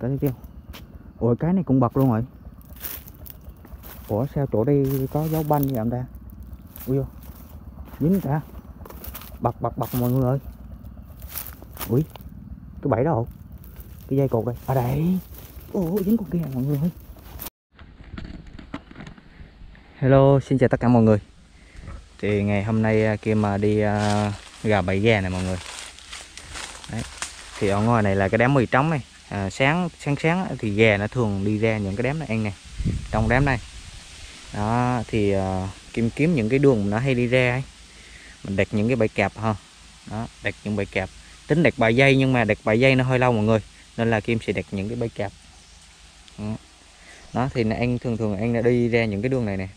Cả tiêu. Ôi cái này cũng bật luôn rồi. Ủa sao chỗ đây có dấu banh vậy em ta? Ui dính cả. Bật bật bật mọi người ơi. Ui cái bẫy đó hổ. Cái dây cột đây. Ở đây. Ôi dính con kia mọi người ơi. Hello, xin chào tất cả mọi người. Thì ngày hôm nay Kim mà đi gà bẫy gà này mọi người. Đấy. Thì ở ngoài này là cái đám mì trống này. Sáng thì gà nó thường đi ra những cái đám này ăn nè, trong đám này đó thì Kim kiếm những cái đường nó hay đi ra ấy. Mình đặt những cái bẫy cạp ha, đó đặt những bẫy cạp, tính đặt bài dây nhưng mà đặt bài dây nó hơi lâu mọi người, nên là Kim sẽ đặt những cái bẫy cạp đó. Đó thì anh thường anh đã đi ra những cái đường này nè,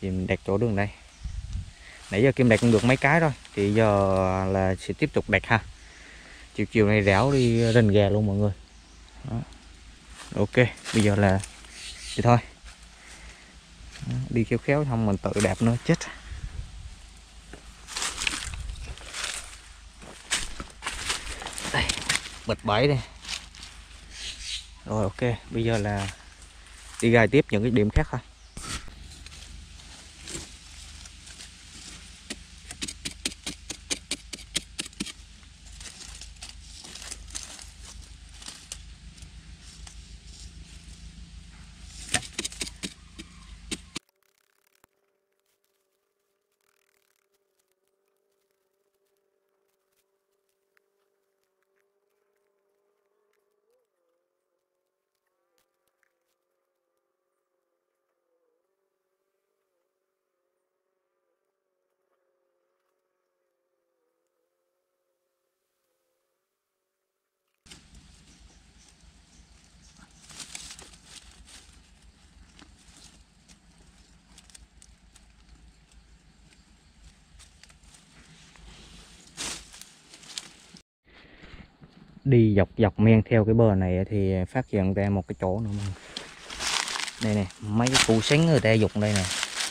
thì mình đặt chỗ đường này. Nãy giờ Kim đặt cũng được mấy cái rồi, thì giờ là sẽ tiếp tục đặt ha. Chiều này rảo đi rình gà luôn mọi người. Đó. Ok, bây giờ là thì thôi. Đó, đi khéo khéo không mình tự đạp nó chết. Đây, bịch bẫy đây. Rồi ok, bây giờ là đi gài tiếp những cái điểm khác thôi. Đi dọc men theo cái bờ này thì phát hiện ra một cái chỗ nữa mà. Đây nè, mấy cái cụ sánh người ta dục đây nè.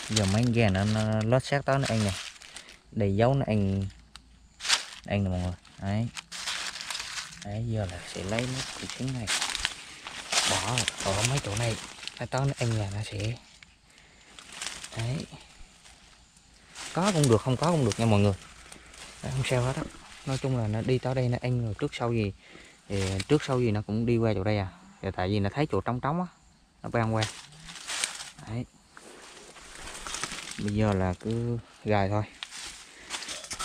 Giờ mấy con gà nó lót xác đó nó ăn nè. Đầy dấu nó ăn nè mọi người. Đấy. Đấy giờ là sẽ lấy mấy cụ sánh này. Bỏ ở mấy chỗ này. Cái đó nó ăn là nó sẽ. Đấy. Có cũng được, không có cũng được nha mọi người. Đấy, không sao hết á. Nói chung là nó đi tới đây nó ăn rồi trước sau gì nó cũng đi qua chỗ đây à. Rồi tại vì nó thấy chỗ trống á, nó băng qua. Đấy. Bây giờ là cứ gài thôi.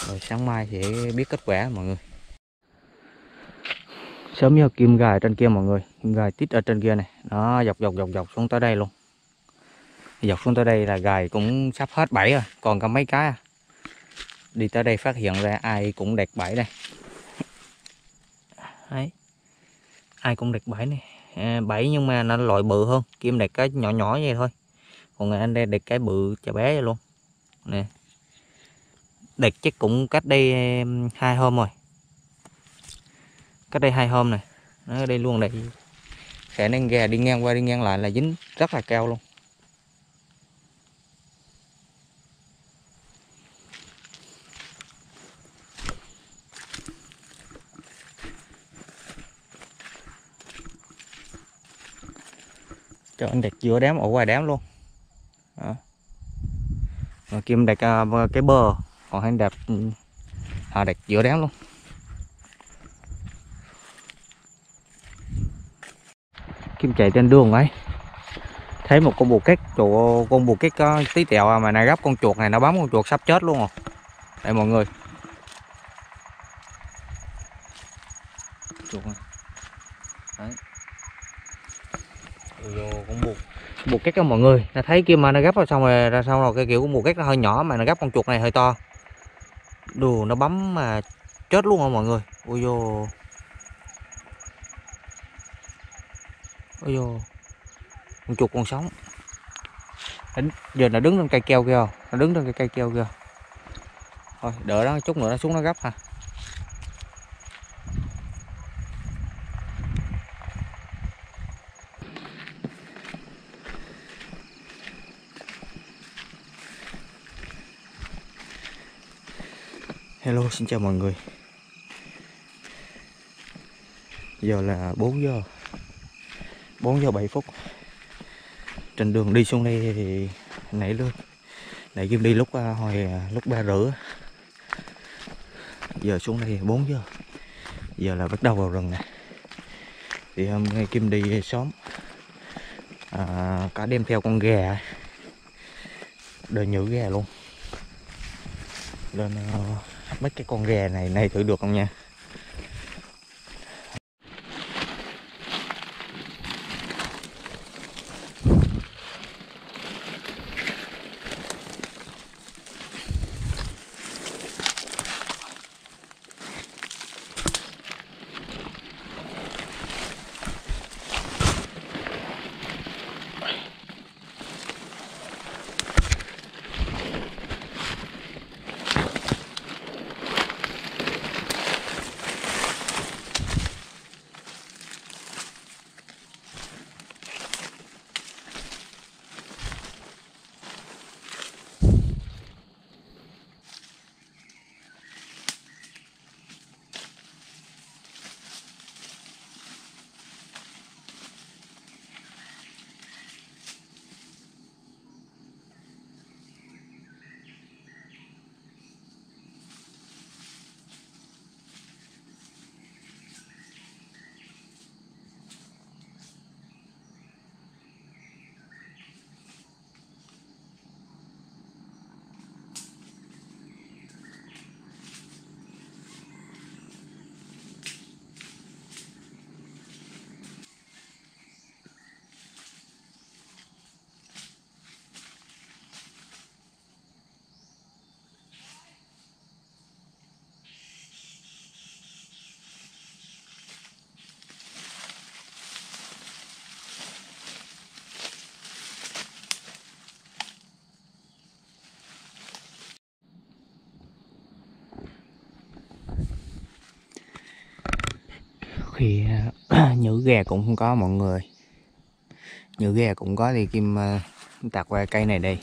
Rồi sáng mai sẽ biết kết quả mọi người. Sớm giờ Kim gài trên kia mọi người, Kim gài tít ở trên kia này. Nó dọc xuống tới đây luôn. Dọc xuống tới đây là gài cũng sắp hết bẫy rồi, còn có mấy cái à. Đi tới đây phát hiện ra ai cũng đẹp bẫy đây. Đấy. Ai cũng đẹp bẫy này. Bẫy nhưng mà nó loại bự hơn. Kim đẹp cái nhỏ vậy thôi. Còn anh đây đẹp cái bự chà bé vậy luôn. Nè. Đẹp chắc cũng cách đây 2 hôm rồi. Cách đây 2 hôm này. Nó ở đây luôn đây. Khả năng gà đi ngang qua đi ngang lại là dính rất là cao luôn. Cho anh đặt giữa đám ở ngoài đám luôn. Đó. Rồi Kim đặt cái bờ, còn anh đặt đặt giữa đám luôn. Kim chạy trên đường ấy, thấy một con bồ kết, chỗ con bồ kết có tí tẹo mà nó gấp con chuột này, nó bấm con chuột sắp chết luôn rồi. Đây mọi người. Chuột này. Đấy. Bù cách đó mọi người, nó thấy kia mà nó gấp ra xong rồi cái kiểu của bù cách nó hơi nhỏ mà nó gấp con chuột này hơi to, đù nó bấm mà chết luôn rồi mọi người. Ôi dồi con chuột còn sống. Đến giờ nó đứng trên cây keo kìa, thôi đợi nó chút nữa nó xuống nó gấp ha. Hello, xin chào mọi người. Giờ là 4 giờ. 4 giờ 7 phút. Trên đường đi xuống đây thì nãy luôn. Nãy Kim đi lúc 3 rưỡi. Giờ xuống đây 4 giờ. Giờ là bắt đầu vào rừng này. Thì hôm nay Kim đi sớm. Cả đem theo con gà. Đời nhữ gà luôn. Lên mấy cái con gà này thử được không nha. Thì nhữ gà cũng không có mọi người. Nhữ gà cũng có thì Kim tạt qua cây này đây.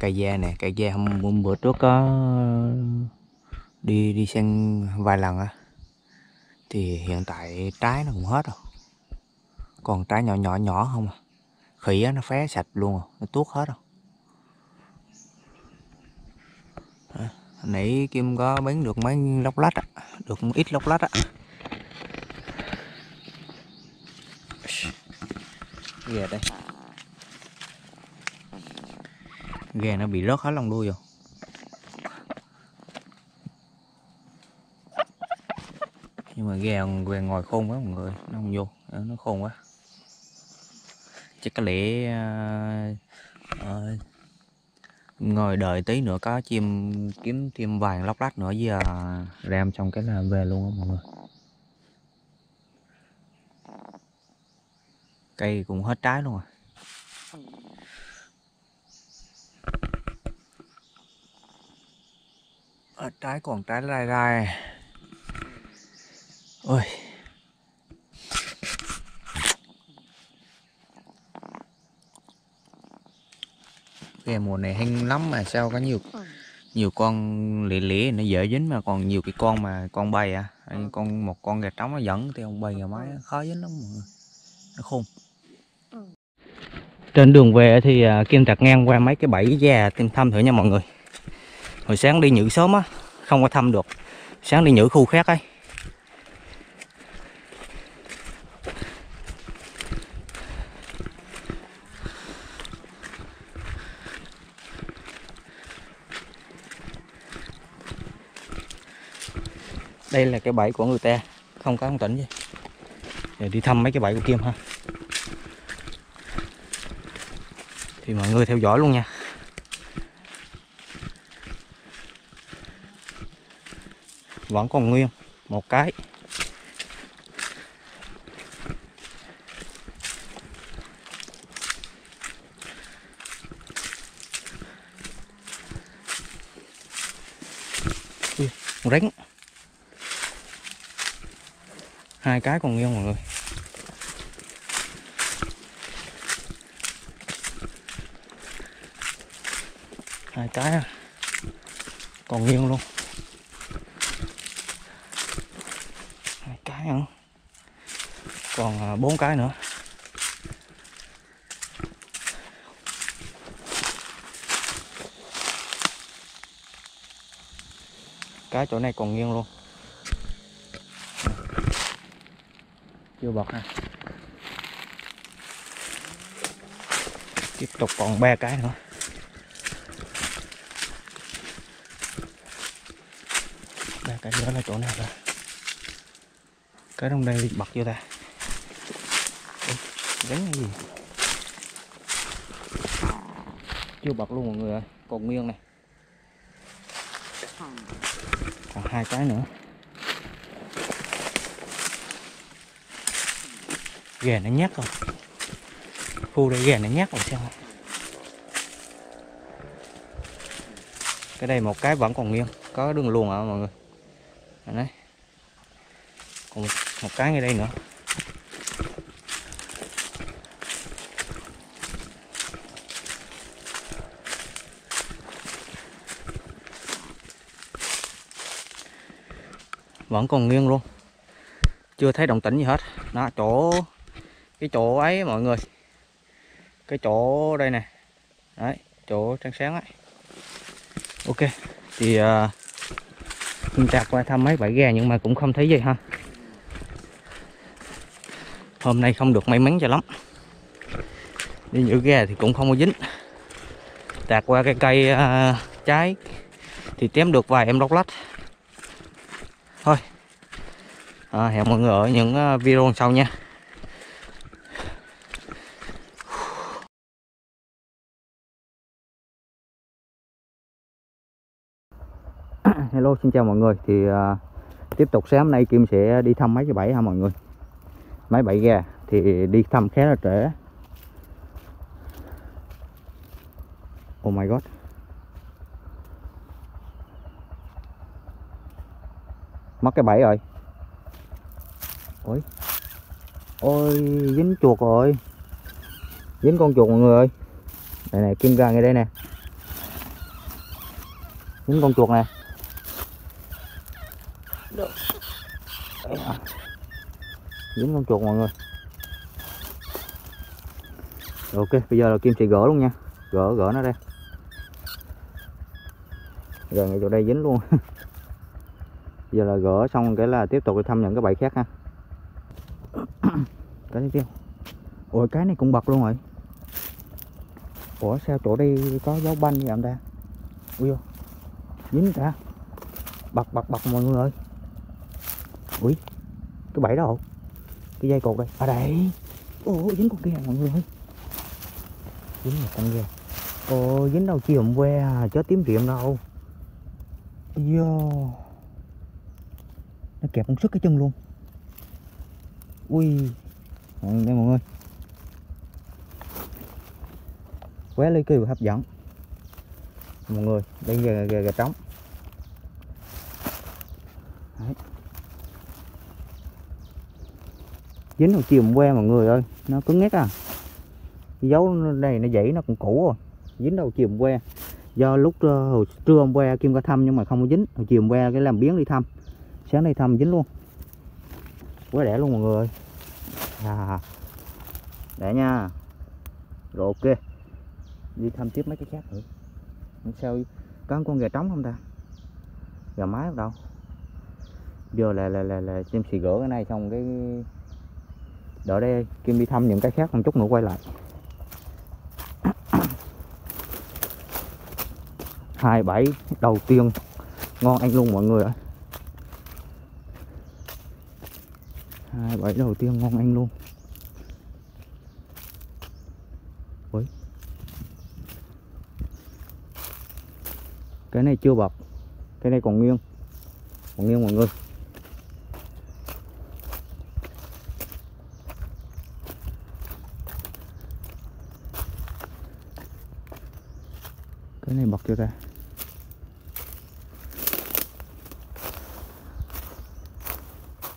Cây da nè, cây da hôm bữa trước có đi xem vài lần á. Thì hiện tại trái nó cũng hết rồi. Còn trái nhỏ không à. Khỉ nó phé sạch luôn rồi, nó tuốt hết rồi. Nãy Kim có bán được mấy lóc lách á, được ít lóc lách á. Gà đây, gà nó bị rớt hết lông đuôi rồi. Nhưng mà gà ngồi khôn quá mọi người, nó không vô, nó khôn quá. Chắc có lẽ ngồi đợi tí nữa có chim kiếm chim vàng lóc lách nữa, giờ ram xong cái là về luôn á mọi người. Cây cũng hết trái luôn rồi. Hết trái, còn trái lai rai. Ôi. Gà mùa này hên lắm mà sao có nhiều con lẻ lẻ nó dễ dính, mà còn nhiều cái con mà con bay à. Con một con gà trống nó dẫn thì ông bay gà mái khó dính lắm mọi người. Nó khôn. Trên đường về thì Kim tạt ngang qua mấy cái bẫy gà, Kim thăm thử nha mọi người. Hồi sáng đi nhử sớm á, không có thăm được. Sáng đi nhử khu khác ấy. Đây là cái bẫy của người ta, không có ông tỉnh gì. Để đi thăm mấy cái bẫy của Kim ha. Thì mọi người theo dõi luôn nha. Vẫn còn nguyên một cái. Rắn. Hai cái còn nguyên mọi người. Hai cái còn nguyên luôn. Hai cái nữa. Còn 4 cái nữa. cái chỗ này còn nghiêng luôn. Chưa bọt ha. Tiếp tục còn 3 cái nữa. Cái nữa là chỗ nào rồi? Cái trong đây bật chưa ta? Đánh cái gì? Chưa bật luôn mọi người ơi, còn nguyên này. Còn 2 cái nữa. Ghè nó nhát rồi. Phu đây ghè nó nhát rồi sao? Cái đây một cái vẫn còn nguyên, có đường luồn hả mọi người? Đấy. Còn một cái ngay đây nữa. Vẫn còn nghiêng luôn. Chưa thấy động tĩnh gì hết. Đó, cái chỗ ấy mọi người. Cái chỗ đây nè. Đấy, chỗ trăng sáng ấy. Ok. Thì Kim Trạc qua thăm mấy bãi gà nhưng mà cũng không thấy gì ha. Hôm nay không được may mắn cho lắm. Đi giữ gà thì cũng không có dính. Trạc qua cái cây trái thì tém được vài em lóc lách. Thôi hẹn mọi người ở những video sau nha. Hello, xin chào mọi người. Thì tiếp tục sáng hôm nay Kim sẽ đi thăm mấy cái bẫy ha mọi người. Mấy bẫy gà thì đi thăm khá là trễ. Oh my god. Mất cái bẫy rồi. Ôi. Ôi, dính chuột rồi. Dính con chuột mọi người ơi. Đây này, Kim ra ngay đây nè. Dính con chuột nè. Dính con chuột mọi người. Ok, bây giờ là Kim sẽ gỡ luôn nha. Gỡ nó đây. Rồi ngay chỗ đây dính luôn. Giờ là gỡ xong cái là tiếp tục đi thăm những cái bẫy khác ha. Cái tiếp theo. Ôi cái này cũng bật luôn rồi. Ủa sao chỗ đây có dấu banh vậy ta? Ui dính cả. Bật mọi người ơi. Ui cái bẫy đó, cái dây cột đây ở đây. Ôi dính con kia mọi người ơi, dính một con kia. Ôi dính đâu chìm que à, chớ tím riệm đâu vô. Nó kẹp con sức cái chân luôn. Ui đây mọi người, quá ly kỳ và hấp dẫn mọi người. Đây gà trống. Đấy. Dính hồi chiều hôm qua mọi người ơi, nó cứng ngắt à. Dấu này nó dãy nó còn cũ rồi. Dính đầu chiều hôm qua. Do lúc hồi trưa hôm qua Kim có thăm nhưng mà không có dính. Hồi chiều hôm qua cái làm biếng đi thăm. Sáng nay thăm dính luôn. Quá đẻ luôn mọi người ơi. À, đẻ nha. Rồi ok. Đi thăm tiếp mấy cái khác nữa. Sao có con gà trống không ta? Gà mái không đâu. Giờ là Kim xì gỡ cái này xong cái đợi đây Kim đi thăm những cái khác một chút nữa quay lại. Hai bẫy đầu tiên ngon ăn luôn mọi người ạ. Hai bẫy đầu tiên ngon ăn luôn. Ui. Cái này chưa bọc. Cái này còn nguyên. Còn nghiêng mọi người. Cái này bật chưa ta?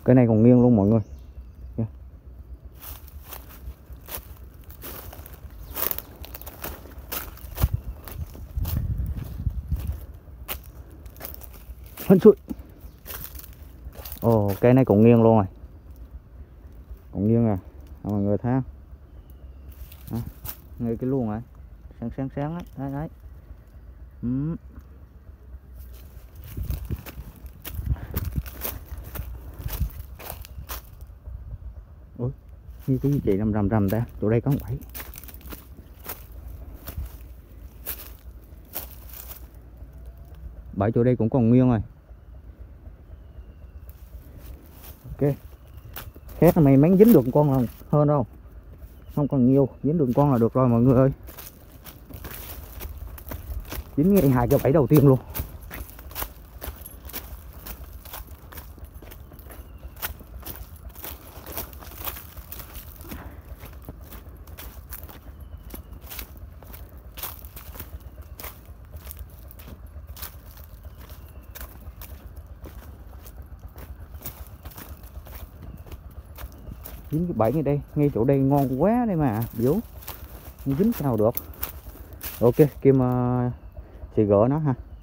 Cái này còn nghiêng luôn mọi người. Yeah. Hên xui. Ồ, cái này còn nghiêng luôn rồi. Còn nghiêng à, mọi người thấy không? Ngay cái luôn rồi, sáng ấy, đấy. Như cái gì chị rầm rầm rầm ta. Chỗ đây có một bẫy. Bẫy chỗ đây cũng còn nguyên rồi. Ok. Khác mày mắn dính được con không? Hơn đâu. Không còn nhiều, dính được con là được rồi mọi người ơi. Dính ngay hai cái bẫy đầu tiên luôn. Dính cái bẫy ngay đây, ngay chỗ đây ngon quá đây mà, biểu dính sao được. Ok, Kim sẽ gỡ nó ha.